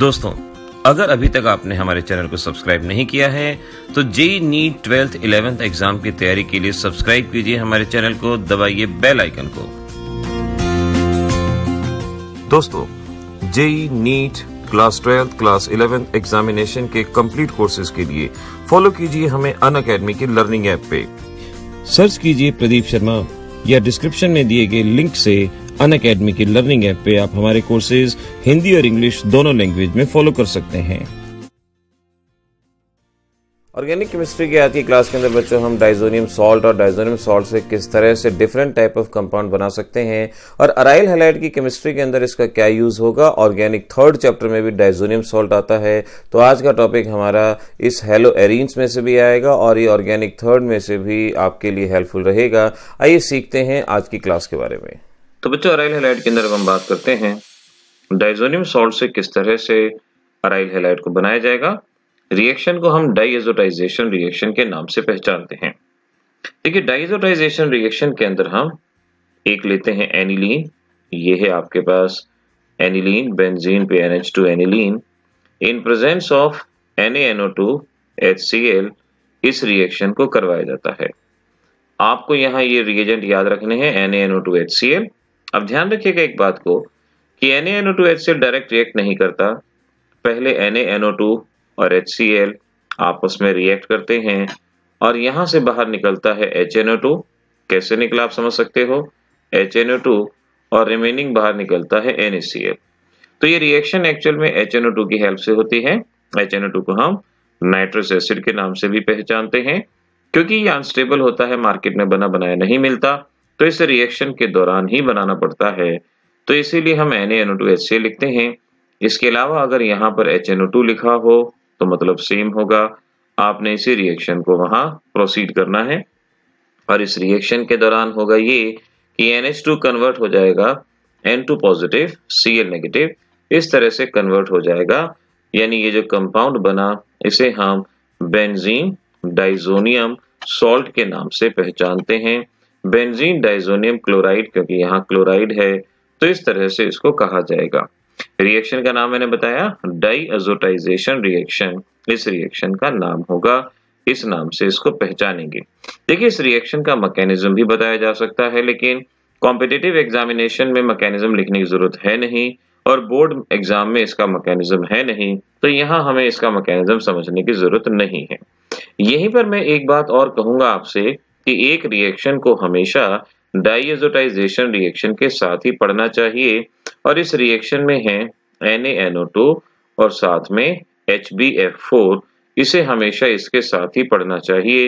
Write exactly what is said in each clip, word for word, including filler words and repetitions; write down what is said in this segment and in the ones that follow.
दोस्तों, अगर अभी तक आपने हमारे चैनल को सब्सक्राइब नहीं किया है तो JEE NEET twelfth eleventh exam की तैयारी के लिए सब्सक्राइब कीजिए हमारे चैनल को, दबाइए बेल आइकन को। दोस्तों, JEE NEET class twelfth class eleventh examination के कंप्लीट कोर्सेज के लिए फॉलो कीजिए हमें अनअकैडमी की लर्निंग ऐप पे। सर्च कीजिए प्रदीप शर्मा या डिस्क्रिप्शन में दिए गए लिंक से अनअकैडमी की लर्निंग ऐप पे आप हमारे कोर्सेज हिंदी और इंग्लिश दोनों लैंग्वेज में फॉलो कर सकते हैं। ऑर्गेनिक केमिस्ट्री की आज की क्लास के अंदर बच्चों हम डायजोनियम सॉल्ट और डायजोनियम सॉल्ट से किस तरह से डिफरेंट टाइप ऑफ कंपाउंड बना सकते हैं और अराइल हैलाइड की केमिस्ट्री के अंदर इसका क्या यूज होगा। ऑर्गेनिक थर्ड चैप्टर में भी डायजोनियम सॉल्ट आता है, तो आज का टॉपिक हमारा इस हेलो एरीन्स में से भी आएगा और ये ऑर्गेनिक थर्ड में से भी आपके लिए हेल्पफुल रहेगा। आइए सीखते हैं आज की क्लास के बारे में। तो बच्चों, अराइल हैलाइड के अंदर हम बात करते हैं डायजोनियम सॉल्ट से किस तरह से अराइल हैलाइड को बनाया जाएगा। रिएक्शन को हम डाइएजोटाइजेशन रिएक्शन के नाम से पहचानते हैं। देखिए, डाइएजोटाइजेशन रिएक्शन के अंदर हम एक लेते हैं एनिलीन, ये है आपके पास एनिलीन, बेंजीन पे N H two aniline. In presence of N A N O two H C L इस रिएक्शन को करवाया जाता है। आपको यहाँ ये रिएजेंट याद रखने हैं N A N O two H C L. अब ध्यान रखिएगा एक बात को कि N A N O two H C L direct react नहीं करता, पहले N A N O two और एच सी एल आपस में रिएक्ट करते हैं और यहां से बाहर निकलता है एच एन ओ टू। कैसे निकला आप समझ सकते हो, एच एन ओ टू और रिमेनिंग बाहर निकलता है एन ए सी एल। तो ये रिएक्शन एक्चुअल में एच एन ओ टू की हेल्प से होती है। एच एन ओ टू को हम नाइट्रस एसिड के नाम से भी पहचानते हैं, क्योंकि ये अनस्टेबल होता है, मार्केट में बना बनाया नहीं मिलता, तो इसे रिएक्शन के दौरान ही बनाना पड़ता है, तो इसीलिए हम N A N O two H C L लिखते हैं। इसके अलावा अगर यहाँ पर एच एन ओ टू लिखा हो तो मतलब सेम होगा, आपने इसी रिएक्शन को वहां प्रोसीड करना है और इस रिएक्शन के दौरान होगा ये कि एन एच टू कन्वर्ट हो जाएगा N two positive C L negative, इस तरह से कन्वर्ट हो जाएगा। यानी ये जो कंपाउंड बना इसे हम बेंजीन डाइजोनियम सॉल्ट के नाम से पहचानते हैं, बेंजीन डाइजोनियम क्लोराइड, क्योंकि यहाँ क्लोराइड है तो इस तरह से इसको कहा जाएगा। रिएक्शन का नाम मैंने बताया डाइएजोटाइजेशन रिएक्शन, इस रिएक्शन का नाम होगा, इस नाम से इसको पहचानेंगे। देखिए, इस रिएक्शन का मैकेनिज्म भी बताया जा सकता है, लेकिन कॉम्पिटिटिव एग्जामिनेशन में मैकेनिज्म लिखने की जरूरत है नहीं और बोर्ड एग्जाम में इसका मैकेनिज्म है नहीं, तो यहाँ हमें इसका मैकेनिज्म समझने की जरूरत नहीं है। यहीं पर मैं एक बात और कहूंगा आपसे कि एक रिएक्शन को हमेशा डाइएजोटाइजेशन रिएक्शन के साथ ही पढ़ना चाहिए और इस रिएक्शन में है N A N O two और साथ में एच बी एफ फोर, इसे हमेशा इसके साथ ही पढ़ना चाहिए।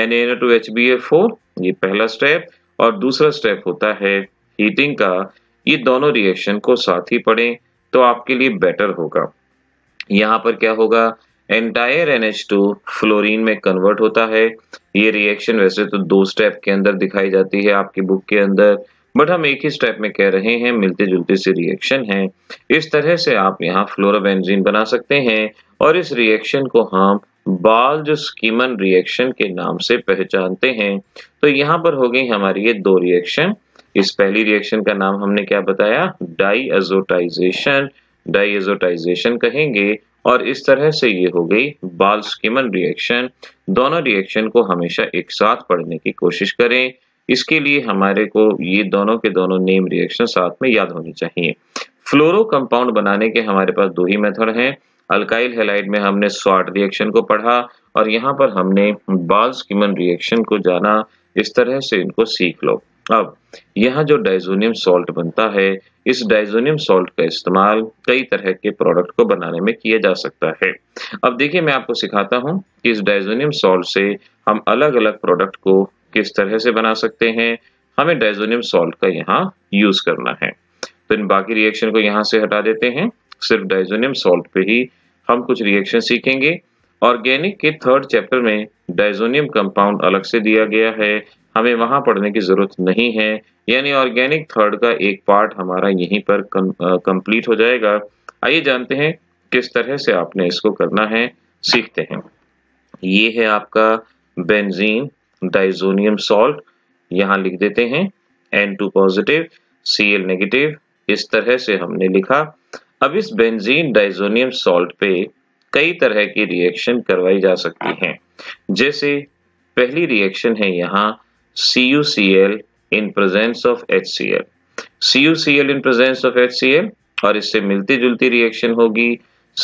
N A N O two H B F four ये पहला स्टेप और दूसरा स्टेप होता है हीटिंग का। ये दोनों रिएक्शन को साथ ही पढ़ें तो आपके लिए बेटर होगा। यहाँ पर क्या होगा, entire N H two fluorine में कन्वर्ट होता है। ये रिएक्शन वैसे तो दो स्टेप के अंदर दिखाई जाती है आपकी बुक के अंदर, बट हम एक ही स्टेप में कह रहे हैं, मिलते जुलते से रिएक्शन है। इस तरह से आप यहाँ फ्लोरोबेंजीन बना सकते हैं और इस रिएक्शन को हम बाल्ज स्कीमन रिएक्शन के नाम से पहचानते हैं। तो यहाँ पर हो गई हमारी ये दो रिएक्शन। इस पहली रिएक्शन का नाम हमने क्या बताया, डाइएजोटाइजेशन, डाइएजोटाइजेशन कहेंगे और इस तरह से ये हो गई बाल्ज स्कीमन रिएक्शन। दोनों रिएक्शन को हमेशा एक साथ पढ़ने की कोशिश करें, इसके लिए हमारे को ये दोनों के दोनों नेम रिएक्शन साथ में याद होनी चाहिए। फ्लोरो कंपाउंड बनाने के हमारे पास दो ही मेथड हैं। अल्काइल हैलाइड में हमने स्वाट रिएक्शन को पढ़ा और यहाँ पर हमने बाल्ज स्कीमन रिएक्शन को जाना, इस तरह से इनको सीख लो। अब यहाँ जो डायजोनियम सॉल्ट बनता है, इस डायजोनियम सॉल्ट का इस्तेमाल कई तरह के प्रोडक्ट को बनाने में किया जा सकता है। अब देखिए, मैं आपको सिखाता हूँ कि इस डायजोनियम सॉल्ट से हम अलग अलग प्रोडक्ट को किस तरह से बना सकते हैं। हमें डायजोनियम सॉल्ट का यहाँ यूज करना है, तो इन बाकी रिएक्शन को यहाँ से हटा देते हैं, सिर्फ डायजोनियम सॉल्ट पे ही हम कुछ रिएक्शन सीखेंगे। ऑर्गेनिक के थर्ड चैप्टर में डायजोनियम कंपाउंड अलग से दिया गया है, हमें वहां पढ़ने की जरूरत नहीं है, यानी ऑर्गेनिक थर्ड का एक पार्ट हमारा यहीं पर कंप्लीट हो जाएगा। आइए जानते हैं किस तरह से आपने इसको करना है, सीखते हैं। ये है आपका बेंजीन डाइजोनियम सॉल्ट, यहाँ लिख देते हैं N two positive C L negative, इस तरह से हमने लिखा। अब इस बेंजीन डाइजोनियम सॉल्ट पे कई तरह की रिएक्शन करवाई जा सकती हैं, जैसे पहली रिएक्शन है यहाँ CuCl in presence of HCl, CuCl in presence of HCl और इससे मिलती जुलती रिएक्शन होगी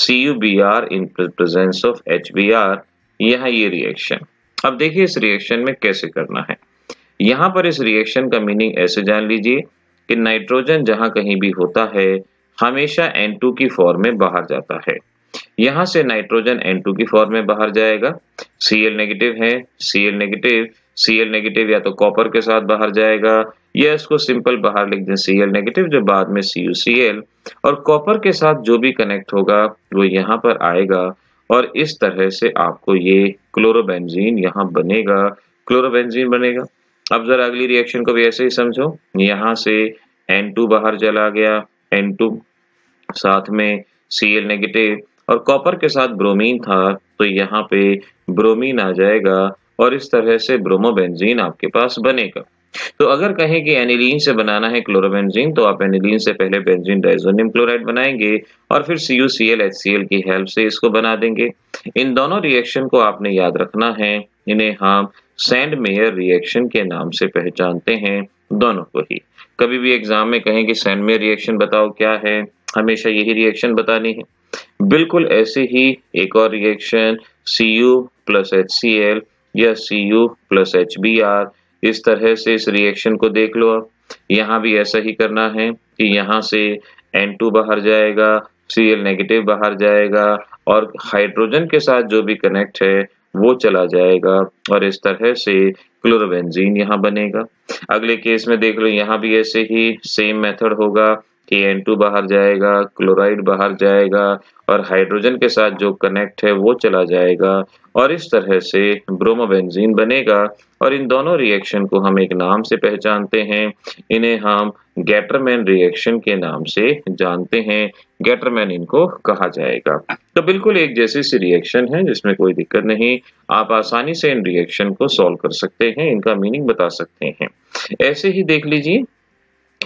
CuBr in presence of HBr, यहाँ ये रिएक्शन। अब देखिए इस रिएक्शन में कैसे करना है। यहाँ पर इस रिएक्शन का मीनिंग ऐसे जान लीजिए कि नाइट्रोजन जहाँ कहीं भी होता है हमेशा N टू की फॉर्म में बाहर जाता है। यहाँ से नाइट्रोजन N टू की फॉर्म में बाहर जाएगा, Cl नेगेटिव है, Cl नेगेटिव Cl नेगेटिव या तो कॉपर के साथ बाहर जाएगा या इसको सिंपल बाहर लिख दें Cl नेगेटिव जो बाद में CuCl, और कॉपर के साथ जो भी कनेक्ट होगा वो यहाँ पर आएगा और इस तरह से आपको ये क्लोरोबेंजीन यहाँ बनेगा, क्लोरोबेंजीन बनेगा। अब जरा अगली रिएक्शन को भी ऐसे ही समझो, यहाँ से N टू बाहर चला गया, N टू साथ में Cl नेगेटिव और कॉपर के साथ ब्रोमीन था तो यहाँ पे ब्रोमीन आ जाएगा और इस तरह से ब्रोमोबेंजीन आपके पास बनेगा। तो अगर कहें कि एनिलीन से बनाना है क्लोरोबेंजीन तो आप एनिलीन से पहले बेंजीन डाइजोनियम क्लोराइड बनाएंगे और फिर CuCl HCl की हेल्प से इसको बना देंगे। इन दोनों रिएक्शन को आपने याद रखना है, इन्हें हम सैंडमेयर रिएक्शन के नाम से पहचानते हैं दोनों को ही। कभी भी एग्जाम में कहें कि सैंडमेयर रिएक्शन बताओ क्या है, हमेशा यही रिएक्शन बतानी है। बिल्कुल ऐसे ही एक और रिएक्शन Cu प्लस HCl या Cu प्लस HBr, इस तरह से इस रिएक्शन को देख लो आप। यहाँ भी ऐसा ही करना है कि यहाँ से N टू बाहर जाएगा, Cl नेगेटिव बाहर जाएगा और हाइड्रोजन के साथ जो भी कनेक्ट है वो चला जाएगा और इस तरह से क्लोरोबेंजीन यहाँ बनेगा। अगले केस में देख लो, यहाँ भी ऐसे ही सेम मेथड होगा कि N टू बाहर जाएगा, क्लोराइड बाहर जाएगा और हाइड्रोजन के साथ जो कनेक्ट है वो चला जाएगा और इस तरह से ब्रोमोबेंजीन बनेगा। और इन दोनों रिएक्शन को हम एक नाम से पहचानते हैं, इन्हें हम गैटरमैन रिएक्शन के नाम से जानते हैं, गैटरमैन इनको कहा जाएगा। तो बिल्कुल एक जैसी सी रिएक्शन है जिसमें कोई दिक्कत नहीं, आप आसानी से इन रिएक्शन को सॉल्व कर सकते हैं, इनका मीनिंग बता सकते हैं। ऐसे ही देख लीजिए,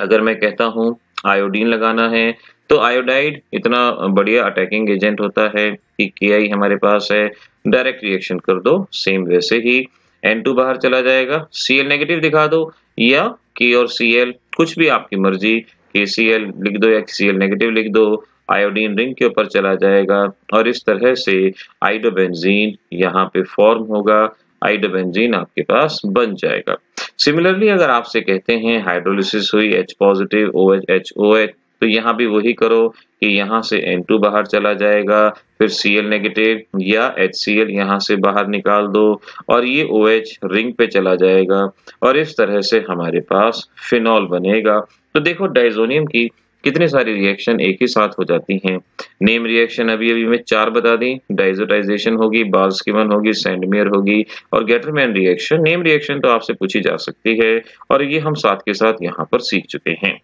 अगर मैं कहता हूँ आयोडीन लगाना है तो आयोडाइड इतना बढ़िया अटैकिंग एजेंट होता है कि के आई हमारे पास है, डायरेक्ट रिएक्शन कर दो। सेम वैसे ही N टू बाहर चला जाएगा, Cl नेगेटिव दिखा दो या K और Cl कुछ भी आपकी मर्जी, KCl लिख दो या Cl नेगेटिव लिख दो, आयोडीन रिंग के ऊपर चला जाएगा और इस तरह से आइडोबेंजीन यहाँ पे फॉर्म होगा, आइडोबेंजीन आपके पास बन जाएगा। सिमिलरली अगर आपसे कहते हैं हाइड्रोलिसिस हुई H पॉजिटिव OH HOH तो यहाँ भी वही करो कि यहाँ से N टू बाहर चला जाएगा, फिर Cl नेगेटिव या HCl यहाँ से बाहर निकाल दो और ये OH रिंग पे चला जाएगा और इस तरह से हमारे पास फिनॉल बनेगा। तो देखो डाइजोनियम की कितने सारी रिएक्शन एक ही साथ हो जाती हैं। नेम रिएक्शन अभी अभी मैं चार बता दी, डाइजोटाइजेशन होगी, बाल्ज़ स्कीमन होगी, सैंडमेयर होगी और गैटरमैन रिएक्शन। नेम रिएक्शन तो आपसे पूछी जा सकती है और ये हम साथ के साथ यहाँ पर सीख चुके हैं।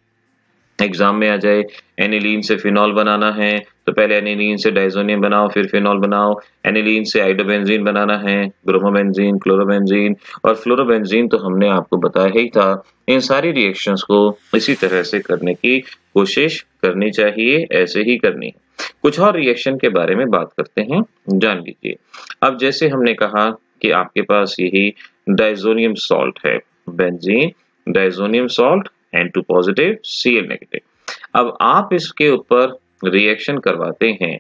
एग्जाम में आ जाए एनिलीन से फिनॉल बनाना है तो पहले एनिलीन से डाइजोनियम बनाओ, फिर फिनॉल बनाओ। एनिलीन से आइडोबेंजीन बनाना है, ब्रोमोबेंजीन, क्लोरोबेंजीन और फ्लोरोबेंजीन तो हमने आपको बताया ही था। इन सारी रिएक्शंस को इसी तरह से करने की कोशिश करनी चाहिए, ऐसे ही करनी है। कुछ और रिएक्शन के बारे में बात करते हैं, जान लीजिए। अब जैसे हमने कहा कि आपके पास यही डाइजोनियम सॉल्ट है, benzene diazonium salt N two positive Cl negative. अब आप इसके ऊपर रिएक्शन करवाते हैं,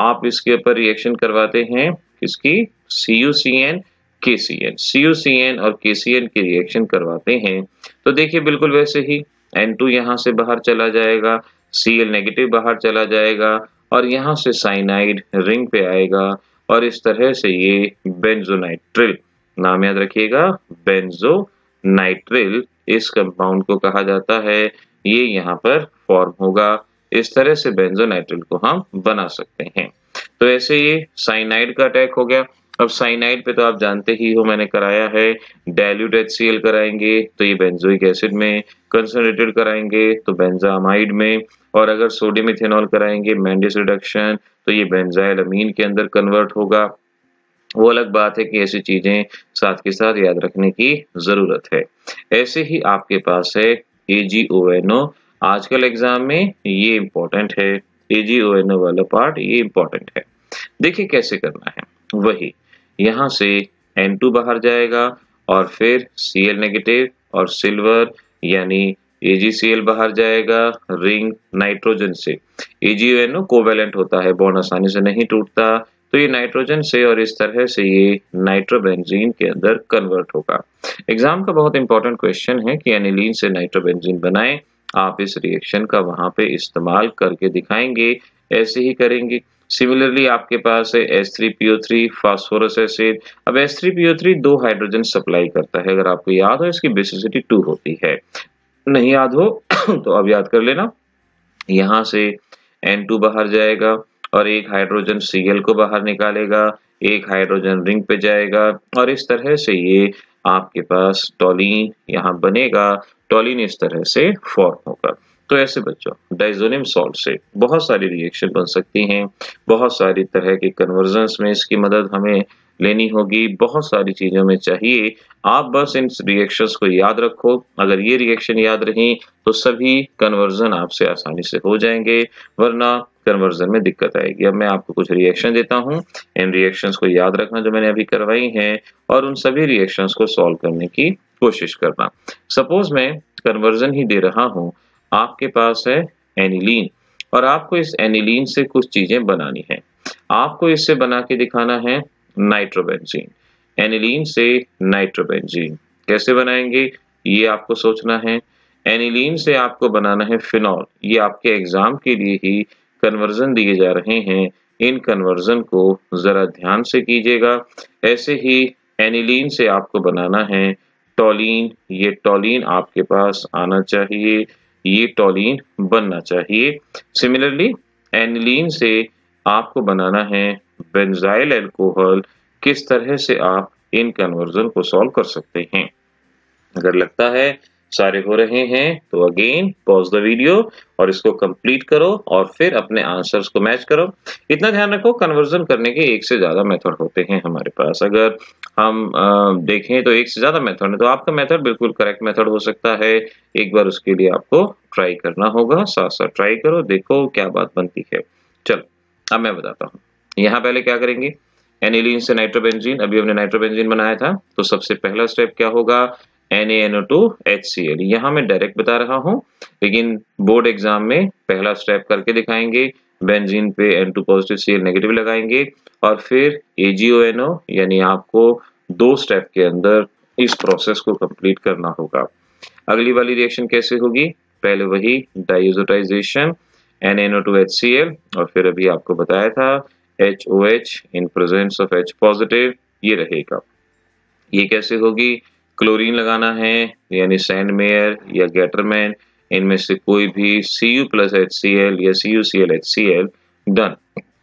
आप इसके ऊपर रिएक्शन करवाते हैं किसकी, CuCN KCN, CuCN और KCN की रिएक्शन करवाते हैं। तो देखिए बिल्कुल वैसे ही N टू यहाँ से बाहर चला जाएगा, Cl नेगेटिव बाहर चला जाएगा और यहाँ से साइनाइड रिंग पे आएगा और इस तरह से ये बेंजोनाइट्रिल, नाम याद रखिएगा बेंजोनाइट्रिल, इस कंपाउंड को कहा जाता है, ये यहाँ पर फॉर्म होगा। इस तरह से बेंजोनाइट्रिल को हम बना सकते हैं। तो ऐसे ये साइनाइड का अटैक हो गया। अब साइनाइड पे तो आप जानते ही हो, मैंने कराया है, डाइल्यूट HCl कराएंगे तो ये बेंजोइक एसिड में, कंसनट्रेटेड कराएंगे तो बेंजामाइड में, और अगर सोडियम इथेनॉल कराएंगे मेंडिस रिडक्शन तो ये बेंजाइल अमीन के अंदर कन्वर्ट होगा। वो अलग बात है कि ऐसी चीजें साथ के साथ याद रखने की जरूरत है। ऐसे ही आपके पास है AgONO, आजकल एग्जाम में ये इम्पोर्टेंट है, A G O N O वाला पार्ट ये इंपॉर्टेंट है। देखिए कैसे करना है, वही यहाँ से N टू बाहर जाएगा और फिर Cl नेगेटिव और सिल्वर यानी A G C L बाहर जाएगा रिंग नाइट्रोजन से। A G O N O covalent होता है, बॉन्ड आसानी से नहीं टूटता, तो ये नाइट्रोजन से और इस तरह से ये नाइट्रोबेंजीन के अंदर कन्वर्ट होगा। एग्जाम का बहुत इंपॉर्टेंट क्वेश्चन है कि एनिलीन से नाइट्रोबेंजीन बनाएं, आप इस रिएक्शन का वहां पे इस्तेमाल करके दिखाएंगे, ऐसे ही करेंगे। सिमिलरली आपके पास है H three P O three phosphorous acid. अब H three P O three दो हाइड्रोजन सप्लाई करता है, अगर आपको याद हो इसकी बेसिसिटी टू होती है, नहीं याद हो तो अब याद कर लेना। यहाँ से N टू बाहर जाएगा और एक हाइड्रोजन Cl को बाहर निकालेगा, एक हाइड्रोजन रिंग पे जाएगा और इस तरह से ये आपके पास टोलीन यहाँ बनेगा, टोलीन इस तरह से फॉर्म होगा। तो ऐसे बच्चों डायजोनियम सॉल्ट से बहुत सारी रिएक्शन बन सकती हैं, बहुत सारी तरह के कन्वर्जन्स में इसकी मदद हमें लेनी होगी, बहुत सारी चीज़ों में चाहिए। आप बस इन रिएक्शंस को याद रखो, अगर ये रिएक्शन याद रहीं तो सभी कन्वर्जन आपसे आसानी से हो जाएंगे, वरना कन्वर्जन में दिक्कत आएगी। अब मैं आपको कुछ रिएक्शन देता हूँ, इन रिएक्शंस को याद रखना जो मैंने अभी करवाई हैं और उन सभी रिएक्शंस को सॉल्व करने की कोशिश करना। सपोज मैं कन्वर्जन ही दे रहा हूँ, आपके पास है एनिलीन और आपको इस एनिलीन से कुछ चीजें बनानी है, आपको इससे बना के दिखाना है नाइट्रोबेंजीन। एनिलीन से नाइट्रोबेंजीन कैसे बनाएंगे ये आपको सोचना है। एनिलीन से आपको बनाना है फिनॉल, ये आपके एग्जाम के लिए ही कन्वर्जन दिए जा रहे हैं, इन कन्वर्जन को जरा ध्यान से कीजिएगा। ऐसे ही एनिलीन से आपको बनाना है टोलीन, ये टोलीन आपके पास आना चाहिए, ये टोलीन बनना चाहिए। सिमिलरली एनिलीन से आपको बनाना है बेंजाइल अल्कोहल। किस तरह से आप इन कन्वर्जन को सॉल्व कर सकते हैं, अगर लगता है सारे हो रहे हैं तो अगेन पॉज द वीडियो और इसको कंप्लीट करो और फिर अपने आंसर्स को मैच करो। इतना ध्यान रखो कन्वर्जन करने के एक से ज्यादा मेथड होते हैं हमारे पास, अगर हम देखें तो एक से ज्यादा मेथड है, तो आपका मेथड बिल्कुल करेक्ट मेथड हो सकता है। एक बार उसके लिए आपको ट्राई करना होगा, साथ साथ ट्राई करो, देखो क्या बात बनती है। चलो अब मैं बताता हूँ, यहाँ पहले क्या करेंगे, एनिलीन से नाइट्रोबेंजीन, अभी हमने नाइट्रोबेंजीन बनाया था, तो सबसे पहला स्टेप क्या होगा, N A N O two H C L। यहाँ मैं डायरेक्ट बता रहा हूँ, लेकिन बोर्ड एग्जाम में पहला स्टेप करके दिखाएंगे, बेंजीन पे N two positive Cl negative लगाएंगे और फिर A G O N O, यानी आपको दो स्टेप के अंदर इस प्रोसेस को कंप्लीट करना होगा। अगली वाली रिएक्शन कैसे होगी, पहले वही diazotization, N A N O two H C L और फिर अभी आपको बताया था H O H in presence of H positive, ये रहेगा। ये कैसे होगी, क्लोरीन लगाना है, यानी सैंडमेयर या गैटरमैन, इनमें से कोई भी Cu प्लस HCl या CuClHCl, डन।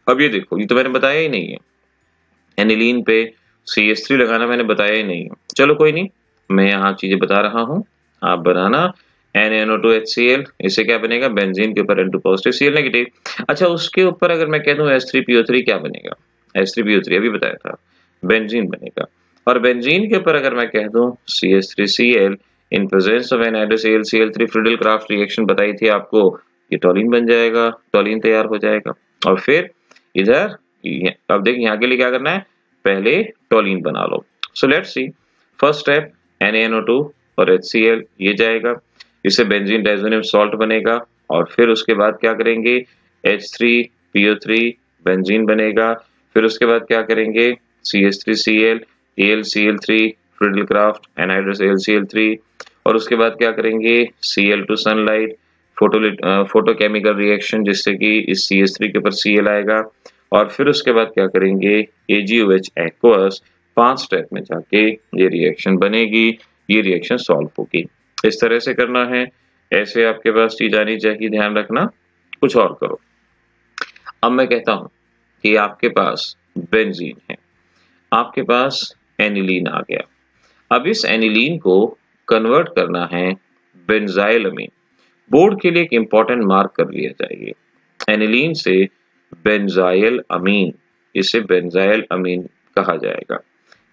अब ये देखो, ये तो मैंने बताया ही नहीं है, एनिलीन पे C H थ्री लगाना मैंने बताया ही नहीं है। चलो कोई नहीं, मैं यहाँ चीजें बता रहा हूँ, आप बनाना N A N O two H C L, इससे क्या बनेगा, बेंजीन के ऊपर N two positive Cl negative. अच्छा उसके ऊपर अगर मैं कह दूं H three P O three क्या बनेगा, H three P O three अभी बताया था, बेंजीन बनेगा। और बेंजीन के ऊपर अगर मैं कह दूं C H three C L in presence of N I H C L C L three, Friedel Crafts reaction बताई थी आपको, ये टोलीन बन जाएगा, टोलीन तैयार हो जाएगा। और फिर इधर अब देखिए यहाँ के लिए क्या करना है, पहले टोलीन बना लो। So let's see, first step N A N O two और H C L ये जाएगा, इससे बेंजीन डायजोनियम सॉल्ट बनेगा और फिर उसके बाद क्या करेंगे, H three P O three benzene बनेगा, फिर उसके बाद क्या करेंगे, C H three C L A L C L three Friedel Crafts anhydrous A L C L three और उसके बाद क्या करेंगे, C L two sunlight photo photochemical reaction, जिससे कि इस C H थ्री के ऊपर Cl आएगा और फिर उसके बाद क्या करेंगे, A G O H aqueous. पांच स्टेप में जाके ये रिएक्शन बनेगी, ये रिएक्शन सॉल्व होगी। इस तरह से करना है, ऐसे आपके पास चीज आनी चाहिए, ध्यान रखना, कुछ और करो। अब मैं कहता हूं कि आपके पास बेंजीन है, आपके पास एनिलीन आ गया, अब इस एनिलीन को कन्वर्ट करना है बेंजाइल अमीन। बोर्ड के लिए एक इंपॉर्टेंट मार्क कर लिया जाएगा, एनिलीन से बेंजाइल अमीन, इसे बेंजाइल अमीन कहा जाएगा।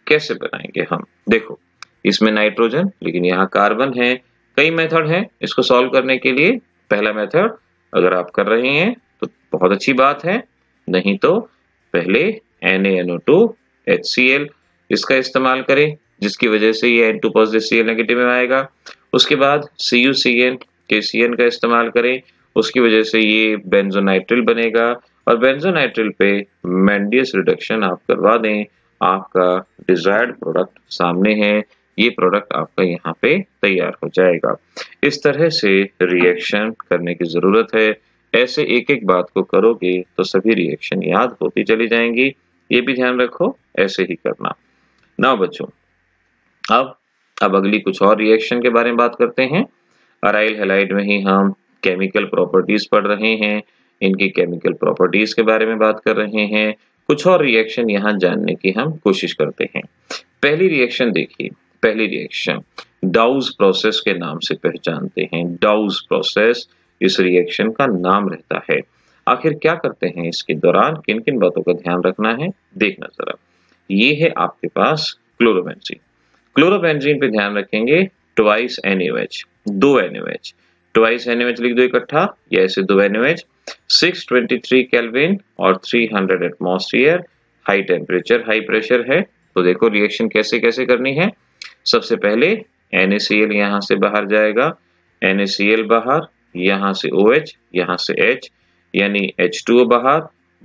कैसे बनाएंगे हम, देखो इसमें नाइट्रोजन, लेकिन यहाँ कार्बन है, कई मेथड हैं इसको सॉल्व करने के लिए। पहला मेथड अगर आप कर रहे हैं तो बहुत अच्छी बात है, नहीं तो पहले N A N O two H C L इसका इस्तेमाल करें जिसकी वजह से ये N two positive C L negative में आएगा। उसके बाद सी यू सी एन के सी एन का इस्तेमाल करें, उसकी वजह से ये बेंजोनाइट्रिल बनेगा और बेंजोनाइट्रिल पे मेंडियस रिडक्शन आप करवा दें, आपका डिजायर्ड प्रोडक्ट सामने है, ये प्रोडक्ट आपका यहाँ पे तैयार हो जाएगा। इस तरह से रिएक्शन करने की जरूरत है, ऐसे एक एक बात को करोगे तो सभी रिएक्शन याद होती चली जाएंगी, ये भी ध्यान रखो, ऐसे ही करना। नाउ बच्चों अब अब अगली कुछ और रिएक्शन के बारे में बात करते हैं। अराइल हैलाइड में ही हम केमिकल प्रॉपर्टीज पढ़ रहे हैं, इनकी केमिकल प्रॉपर्टीज के बारे में बात कर रहे हैं, कुछ और रिएक्शन यहाँ जानने की हम कोशिश करते हैं। पहली रिएक्शन देखिए, पहली रिएक्शन डाउज प्रोसेस के नाम से पहचानते हैं, डाउज प्रोसेस इस रिएक्शन का नाम रहता है। आखिर क्या करते हैं इसके दौरान, किन किन बातों का ध्यान रखना है देखना जरा। ये है आपके पास क्लोरोबेंजीन, क्लोरोबेंजीन पे ध्यान रखेंगे ट्वाइस एन ओ एच, दो N O H, twice N O H लिख दो इकट्ठा या ऐसे दो N O H, six twenty three kelvin और three hundred atmosphere, high temperature high pressure है। तो देखो रिएक्शन कैसे कैसे करनी है। सबसे पहले एन ए सी एल यहाँ से बाहर जाएगा, एन ए सी एल बाहर, यहाँ से ओ एच, यहाँ से H यानी एच टू ओ बाहर,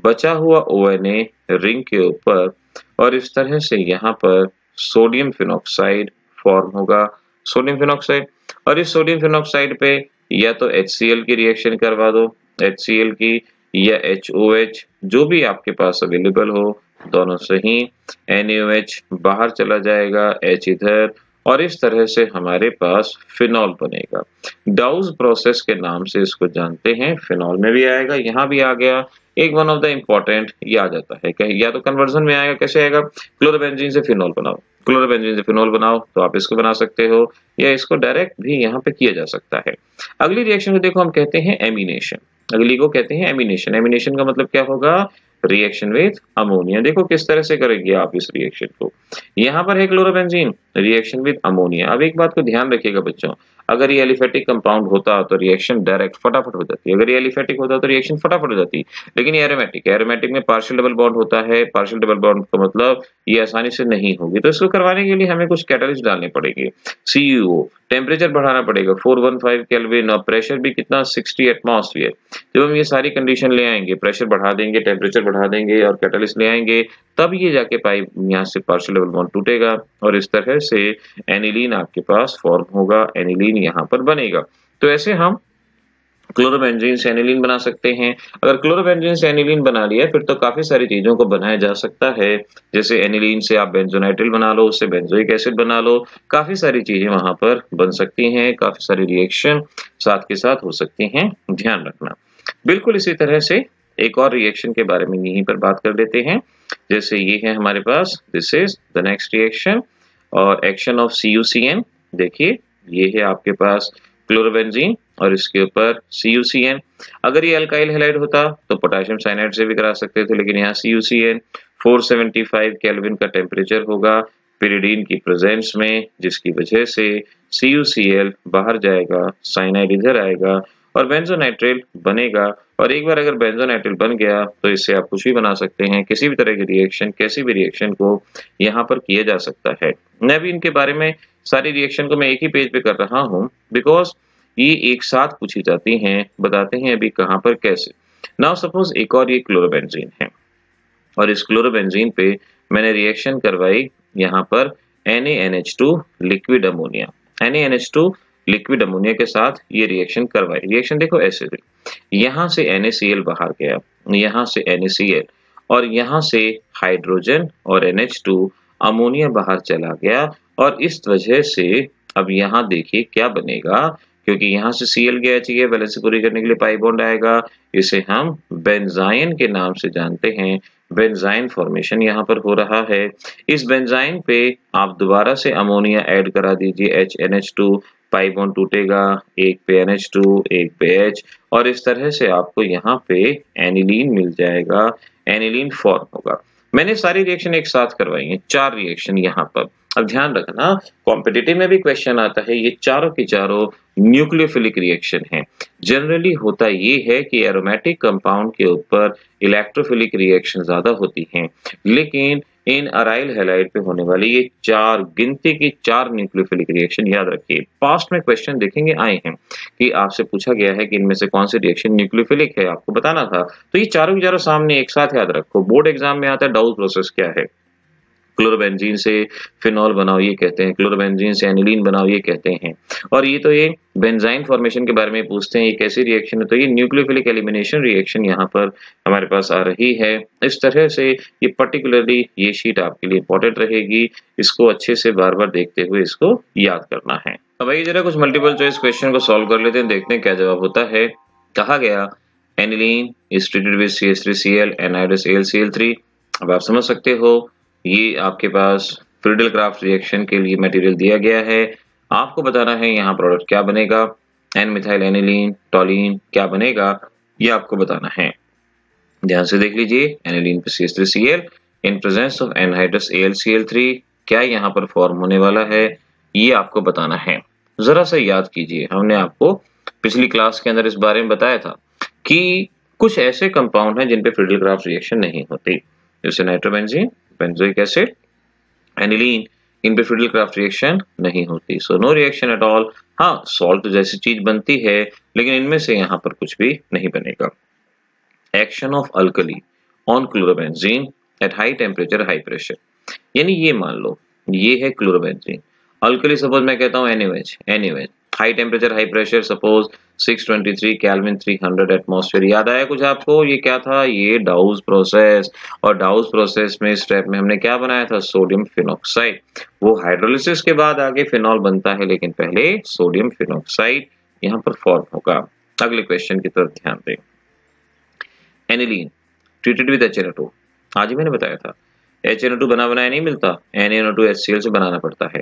बचा हुआ ओ एन ए रिंग के ऊपर और इस तरह से यहाँ पर सोडियम फिनॉक्साइड फॉर्म होगा, सोडियम फिनॉक्साइड। और इस सोडियम फिनॉक्साइड पे या तो एच सी एल की रिएक्शन करवा दो, एच सी एल की या एच ओ एच, जो भी आपके पास अवेलेबल हो दोनों से ही। एन ओ एच बाहर चला जाएगा, H इधर, और इस तरह से हमारे पास फिनॉल बनेगा। डाउज प्रोसेस के नाम से इसको जानते हैं, फिनॉल में भी आएगा, यहाँ भी आ गया, एक वन ऑफ द इम्पोर्टेंट ये आ जाता है। या तो कन्वर्जन में आएगा, कैसे आएगा, क्लोरोबेंजीन से फिनॉल बनाओ, क्लोरोबेंजीन से फिनॉल बनाओ तो आप इसको बना सकते हो या इसको डायरेक्ट भी यहाँ पे किया जा सकता है। अगली रिएक्शन को देखो, हम कहते हैं एमिनेशन, अगली को कहते हैं एमिनेशन। एमिनेशन का मतलब क्या होगा, रिएक्शन विद अमोनिया। देखो किस तरह से करेंगे आप इस रिएक्शन को, यहाँ पर है क्लोरोबेंजीन, रिएक्शन विद अमोनिया। अब एक बात को ध्यान रखिएगा बच्चों, अगर ये एलिफेटिक कंपाउंड होता तो रिएक्शन डायरेक्ट फटाफट हो जाती, अगर ये एलिफेटिक होता तो रिएक्शन फटाफट हो जाती, लेकिन ये एरोमेटिक है, एरोमेटिक में पार्शियल डबल बॉन्ड होता है, पार्शियल डबल बॉन्ड का मतलब ये आसानी से नहीं होगी, तो इसको करवाने के लिए हमें कुछ कैटलिस्ट डालने पड़ेंगे। सी यू ओ टेम्परेचर बढ़ाना पड़ेगा फोर हंड्रेड पंद्रह केल्विन और प्रेशर भी कितना सिक्सटी एटमॉस्फेयर। जब हम ये सारी कंडीशन ले आएंगे, प्रेशर बढ़ा देंगे, टेम्परेचर बढ़ा देंगे और कैटलिस्ट ले आएंगे, तब ये जाके पाइप यहाँ से पार्शियल डबल बॉन्ड टूटेगा और इस तरह से एनिलीन आपके पास फॉर्म होगा, एनिलीन यहाँ पर बनेगा। तो ऐसे हम क्लोरोबेंजीन से एनिलीन बना सकते हैं। अगर क्लोरोबेंजीन से एनिलीन बना लिया फिर तो काफी सारी चीजों को बनाया जा सकता है, जैसे एनिलीन से आप बेंजोनाइट्रिल बना लो, उससे बेंजोइक एसिड बना लो, काफी सारी चीजें वहां पर बन सकती हैं, काफी सारी रिएक्शन साथ के साथ हो सकती हैं, ध्यान रखना। बिल्कुल इसी तरह से एक और रिएक्शन के बारे में यहीं पर बात कर लेते हैं। जैसे ये है हमारे पास, this is the next reaction और action of C U C N. देखिए ये है आपके पास क्लोरोबेंजीन और इसके ऊपर सी यू सी एन। अगर ये अल्काइल हैलाइड होता तो पोटेशियम साइनाइड से भी करा सकते थे, लेकिन यहाँ C U C N four seventy five kelvin का टेम्परेचर होगा पिरिडीन की प्रेजेंस में, जिसकी वजह से सी यू सी एल बाहर जाएगा, साइनाइड इधर आएगा और बेंजोनाइट्रिल बनेगा। और एक बार अगर बेंजोनाइट्रिल बन गया तो इससे आप कुछ भी बना सकते हैं, किसी भी तरह की रिएक्शन, किसी भी रिएक्शन को यहाँ पर किया जा सकता है। मैं भी इनके बारे में सारी रिएक्शन को मैं एक ही पेज पे कर रहा हूँ बिकॉज ये एक साथ पूछी जाती हैं, बताते हैं अभी कहाँ पर कैसे। नाउ सपोज एक और ये क्लोरोबेंजीन है और इस क्लोरोबेंजीन पे मैंने रिएक्शन करवाई यहाँ पर N A N H two liquid ammonia, N A N H two liquid ammonia के साथ ये रिएक्शन करवाई। रिएक्शन देखो ऐसे हुई, यहाँ से एन ए सी एल बाहर गया, यहाँ से एन ए सी एल और यहाँ से हाइड्रोजन और एन एच टू अमोनिया बाहर चला गया और इस वजह से अब यहाँ देखिए क्या बनेगा, क्योंकि यहाँ से सी एल गया चाहिए, बैलेंस पूरी करने के लिए पाई बॉन्ड आएगा। इसे हम बेंजाइन के नाम से जानते हैं, बेंजाइन फॉर्मेशन यहाँ पर हो रहा है। इस बेंजाइन पे आप दोबारा से अमोनिया ऐड करा दीजिए, H N H two, pi bond टूटेगा, एक पे एन एच टू, एक पे H और इस तरह से आपको यहाँ पे एनिलीन मिल जाएगा, एनिलीन फॉर्म होगा। मैंने सारी रिएक्शन एक साथ करवाई है, चार रिएक्शन यहाँ पर। अब ध्यान रखना कॉम्पिटिटिव में भी क्वेश्चन आता है, ये चारों की चारों न्यूक्लियोफिलिक रिएक्शन है। जनरली होता ये है कि एरोमेटिक कंपाउंड के ऊपर इलेक्ट्रोफिलिक रिएक्शन ज्यादा होती हैं, लेकिन इन अराइल हैलाइड पे होने वाली ये चार गिनती की चार न्यूक्लियोफिलिक रिएक्शन याद रखिए। पास्ट में क्वेश्चन देखेंगे आए हैं कि आपसे पूछा गया है कि इनमें से कौन सी रिएक्शन न्यूक्लियोफिलिक है, आपको बताना था। तो ये चारों के चारों सामने एक साथ याद रखो। बोर्ड एग्जाम में आता है डाउज प्रोसेस क्या है, क्लोरोबेंजीन से फिनॉल बनाओ ये कहते हैं, क्लोरोबेंजीन से एनिलीन बनाओ ये कहते हैं। और ये तो ये बेंजाइन फॉर्मेशन के बारे में पूछते हैं, ये कैसी रिएक्शन है, तो ये न्यूक्लियोफिलिक एलिमिनेशन रिएक्शन यहाँ पर हमारे पास आ रही है। इस तरह से ये पर्टिकुलरली ये शीट आपके लिए इंपॉर्टेंट रहेगी, इसको अच्छे से बार बार देखते हुए इसको याद करना है। अब आइए जरा कुछ मल्टीपल चॉइस क्वेश्चन को सॉल्व कर लेते हैं, देखते हैं क्या जवाब होता है। कहा गया aniline is treated with C H three C L anhydrous A L C L three. अब आप समझ सकते हो ये आपके पास फ्रीडल क्राफ्ट रिएक्शन के लिए मटेरियल दिया गया है, आपको बताना है यहाँ प्रोडक्ट क्या बनेगा, एन मिथाइल एनिलीन टॉलीन क्या बनेगा ये आपको बताना है। ध्यान से देख लीजिए, एनिलीन पे C H three C L in presence of anhydrous A L C L three क्या यहाँ पर फॉर्म होने वाला है ये आपको बताना है। जरा सा याद कीजिए, हमने आपको पिछली क्लास के अंदर इस बारे में बताया था कि कुछ ऐसे कंपाउंड हैं जिन पे फ्रीडल क्राफ्ट रिएक्शन नहीं होती, जैसे नाइट्रोबेंजीन, बेंजोइक एसिड, एनिलीन, इन पे फ्रीडल क्राफ्ट रिएक्शन नहीं होती। So no reaction at all. हाँ, सॉल्ट जैसी चीज बनती है लेकिन इनमें से यहाँ पर कुछ भी नहीं बनेगा। Action of alkali on chlorobenzene at high temperature high pressure, यानी ये मान लो ये है क्लोरोबेंजीन, अल्कली सपोज मैं कहता हूँ NH NH, high temperature high pressure suppose six twenty three kelvin three hundred atmosphere. याद आया कुछ आपको, ये क्या था, ये डाउज प्रोसेस, और डाउज प्रोसेस में स्टेप में हमने क्या बनाया था, सोडियम फिनॉक्साइड। वो हाइड्रोलिसिस के बाद आगे फिनॉल बनता है, लेकिन पहले सोडियम फिनॉक्साइड यहाँ पर फॉर्म होगा। अगले क्वेश्चन की तरफ ध्यान दें, aniline treated with H N O two, आज ही मैंने बताया था एच एन ओ टू बना बनाया नहीं मिलता, N A N O two H C L से बनाना पड़ता है।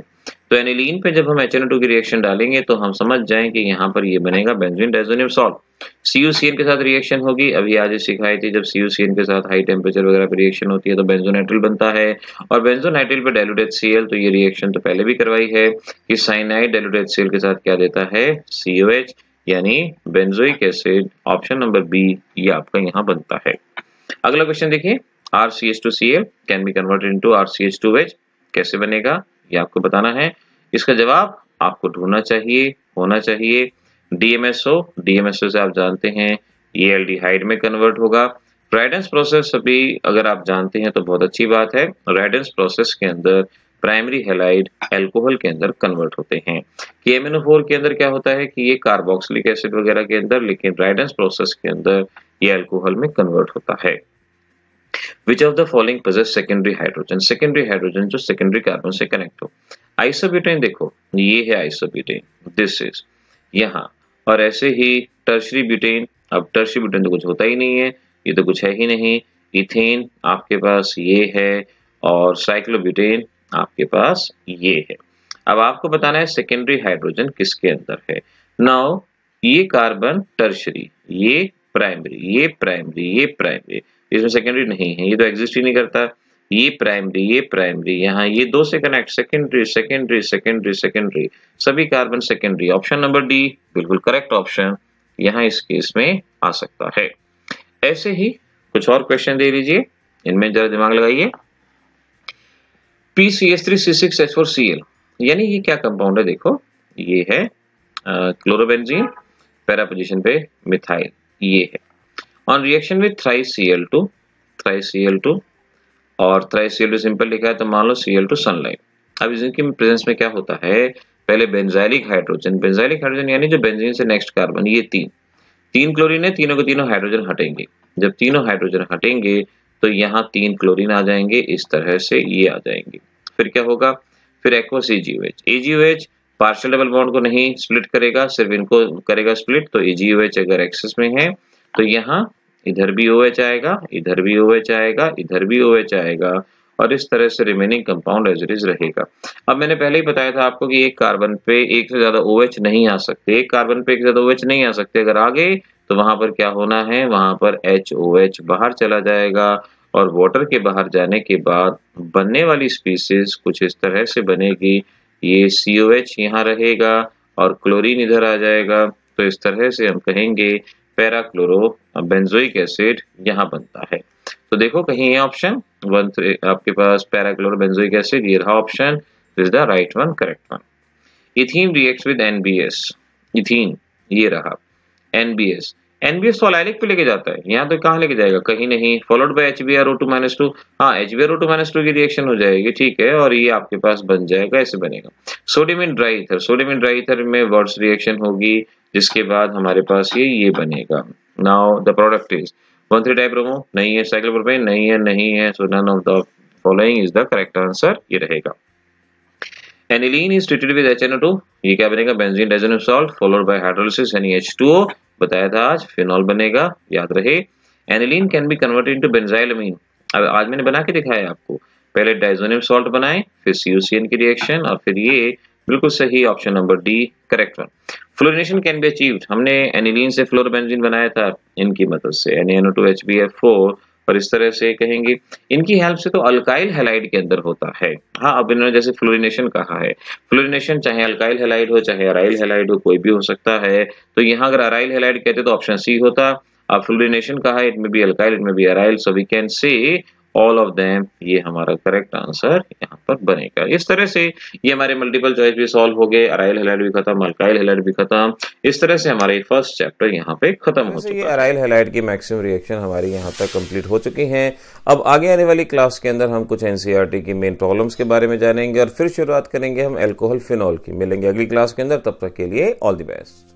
तो एनिलीन पे जब हम एच एन ओ टू की रिएक्शन डालेंगे तो हम समझ जाएं कि यहाँ पर ये बनेगा benzene diazonium salt. C U C N के साथ रिएक्शन होगी, अभी आज सिखाई थी, जब सी यू सी एन के साथ हाई टेम्परेचर वगैरह पर रिएक्शन होती है तो बेंजोनाइट्रिल बनता है, और बेंजोनाइट्रिल पे डाइल्यूट एच सी एल, तो ये रिएक्शन तो पहले भी करवाई है कि cyanide dilute H C L के साथ क्या देता है, सी ओ एच, यानी benzoic acid. Option number B ये आपका यहाँ बनता है। अगला क्वेश्चन देखिए, R C H two C L can be converted into R C H two H, कैसे बनेगा ये आपको बताना है। इसका जवाब आपको ढूंढना चाहिए, होना चाहिए। डीएमएसओ, डीएमएसओ से आप जानते हैं ये एल्डिहाइड में कन्वर्ट होगा। रेडेंस प्रोसेस अभी अगर आप जानते हैं तो बहुत अच्छी बात है। रेडेंस प्रोसेस के अंदर प्राइमरी हैलाइड एल्कोहल के अंदर कन्वर्ट होते हैं। के एम एन ओ फोर के अंदर क्या होता है कि ये कार्बोक्सिलिक एसिड वगैरह के अंदर, लेकिन रेडेंस प्रोसेस के अंदर ये एल्कोहल में कन्वर्ट होता है। Which of the following possess secondary hydrogen? Secondary hydrogen जो secondary carbon से connect हो। Isobutane देखो, ये है isobutane, this is यहाँ, और ऐसे ही tertiary butane, अब tertiary butane तो कुछ होता ही नहीं है, ये तो कुछ है ही नहीं। इथेन आपके पास ये है, और साइक्लोब्यूटेन आपके पास ये है। अब आपको बताना है secondary hydrogen किसके अंदर है। Now ये कार्बन tertiary, ये प्राइमरी, ये प्राइमरी, ये प्राइमरी, इसमें सेकेंडरी नहीं है, ये तो एग्जिस्ट ही नहीं करता। ये प्राइमरी, ये प्राइमरी, यहाँ ये दो से connect, secondary secondary secondary secondary, सभी carbon secondary. Option number D बिल्कुल करेक्ट ऑप्शन यहाँ इस केस में आ सकता है। ऐसे ही कुछ और क्वेश्चन दे लीजिए, इनमें जरा दिमाग लगाइए। P C H three C six H four C L, यानी ये क्या कंपाउंड है, देखो ये है क्लोरोबेंजीन, पैरा पोजीशन पे मिथाइल ये है। On reaction with three C L two, three C L two और three C L two simple लिखा है तो मान लो सी एल टू सनलाइट। अब इसके प्रेजेंस में क्या होता है, पहले बेंजाइलिक हाइड्रोजन, बेंजाइलिक हाइड्रोजन यानी जो बेंजीन से नेक्स्ट कार्बन, ये तीन तीन क्लोरीन है, तीनों के तीनों हाइड्रोजन हटेंगे। जब तीनों हाइड्रोजन हटेंगे तो यहाँ तीन क्लोरीन आ जाएंगे, इस तरह से ये आ जाएंगे। फिर क्या होगा, फिर aqueous A G O H, A G O H partial double bond को नहीं स्प्लिट करेगा, सिर्फ इनको करेगा स्प्लिट। तो ए जी ओ एच अगर एक्सेस में है तो यहाँ इधर भी OH आएगा, इधर भी OH आएगा, इधर भी OH आएगा, और इस तरह से remaining compound as it is रहेगा। अब मैंने पहले ही बताया था आपको कि एक कार्बन पे एक से ज्यादा OH नहीं आ सकते, एक कार्बन पे एक से ज्यादा OH नहीं आ सकते। अगर आ गए तो वहां पर क्या होना है, वहां पर एच ओ एच बाहर चला जाएगा और वाटर के बाहर जाने के बाद बनने वाली स्पीसीज कुछ इस तरह से बनेगी, ये सी ओ एच यहाँ रहेगा और क्लोरीन इधर आ जाएगा, तो इस तरह से हम कहेंगे पैराक्लोरो बेंजोइक एसिड यहाँ बनता है। तो देखो कहीं ये ऑप्शन वन थ्री आपके पास पैराक्लोरो बेंजोइक एसिड, ये रहा option, is the right one, correct one. Ethene reacts with NBS, ethene ये रहा एनबीएस, एनबीएस तो अलाइलिक पे लेके जाता है, यहाँ तो कहाँ लेके जाएगा, कहीं नहीं, followed by H B R O two minus two, हाँ H B R O two minus two की रिएक्शन हो जाएगी, ठीक है, और ये आपके पास बन जाएगा, ऐसे बनेगा सोडियम ड्राईथर, सोडियम ड्राईथर में वर्ड्स रिएक्शन होगी, जिसके बाद हमारे पास ये ये बनेगा। Now the product is one three dibromo नहीं है, साइक्लोप्रोपेन नहीं है, नहीं है, so none of the following is the correct answer, ये रहेगा। Aniline is treated with H N O two, ये क्या बनेगा, benzene diazonium salt followed by hydrolysis N A H two O, बताया था आज फिनॉल बनेगा, याद रहे। Aniline can be converted into benzyl amine, अब आज मैंने बना के दिखाया आपको, पहले डाइजोनियम सॉल्ट बनाए, फिर सी ओ सी एन की रिएक्शन, और फिर ये बिल्कुल सही option number D, correct one. Fluorination can be achieved, हमने एनिलीन से फ्लोरोबेंजीन बनाया था इनकी मदद से, N A N O two H B F four, और इस तरह से कहेंगे इनकी हेल्प से तो अल्काइल हैलाइड के अंदर होता है। हाँ, अब इन्होंने जैसे फ्लोरिनेशन कहा है, फ्लोरिनेशन चाहे अल्काइल हैलाइड हो चाहे अराइल हैलाइड हो, कोई भी हो सकता है, तो यहाँ अगर अराइल हैलाइड कहते तो ऑप्शन सी होता, अब फ्लोरिनेशन कहा है, इट में भी अल्काइल इट में भी aryl, so we can say all of them, ये हमारा करेक्ट आंसर यहाँ पर बनेगा। इस तरह से ये हमारे मल्टीपल चॉइस भी सॉल्व हो गए, अराइल हैलाइड भी खत्म, अल्काइल हैलाइड भी खत्म, इस तरह से हमारे फर्स्ट चैप्टर यहाँ पे खत्म हो चुका है। अराइल हैलाइड की मैक्सिमम रिएक्शन हमारी यहाँ तक कंप्लीट हो चुकी हैं। अब आगे आने वाली क्लास के अंदर हम कुछ एनसीईआरटी की मेन प्रॉब्लम्स के बारे में जानेंगे और फिर शुरुआत करेंगे हम एल्कोहल फिनॉल की। मिलेंगे अगली क्लास के अंदर, तब तक के लिए ऑल द बेस्ट।